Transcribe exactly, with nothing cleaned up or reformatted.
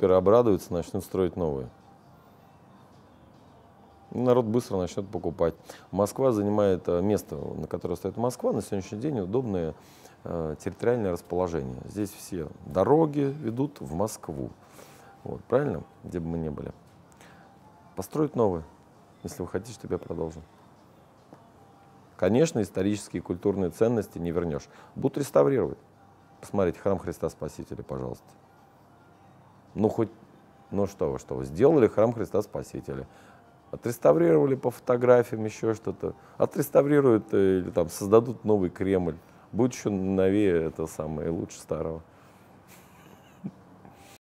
Переобрадуются, начнут строить новые. Народ быстро начнет покупать. Москва занимает место, на которое стоит Москва, на сегодняшний день удобное территориальное расположение. Здесь все дороги ведут в Москву. Вот, правильно? Где бы мы ни были. Построить новые, если вы хотите, чтобы я продолжил. Конечно, исторические и культурные ценности не вернешь. Будут реставрировать. Посмотрите, храм Христа Спасителя, пожалуйста. Ну, хоть, ну что вы, что вы, сделали храм Христа Спасителя. Отреставрировали по фотографиям, еще что-то. Отреставрируют или там создадут новый Кремль. Будет еще новее это самое, лучше старого.